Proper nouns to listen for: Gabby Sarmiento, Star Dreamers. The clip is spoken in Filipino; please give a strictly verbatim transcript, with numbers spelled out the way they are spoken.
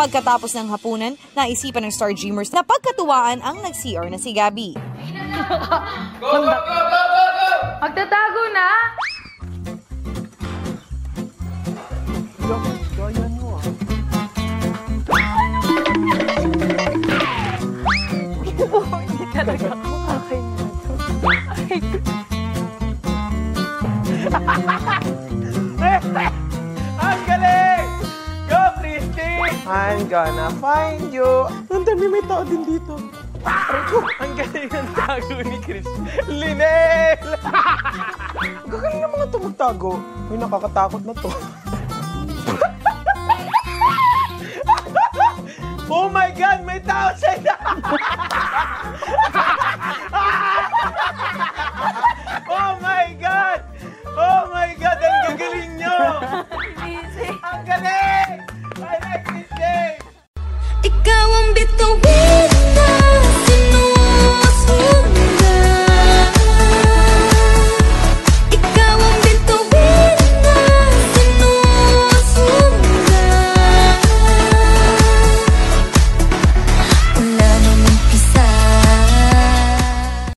Pagkatapos ng hapunan, naisipan ng Star Dreamers na pagkatuwaan ang nag-C R na si Gabby. Go, go, go, go, go, go! Magtatago na! Hindi talaga ako akin na ito. Ay, ang galing! Go, Christy! I'm gonna find you. Ang dami may tao din dito. Ang galing ang tago ni Christy. Linel! Gagaling ng mga ito magtago. Uy, nakakatakot na to. Oh my God! May tao siya na! Oh my God! Oh my God! Ang gagaling nyo! Ang galing! I like this day! Ikaw ang bituin!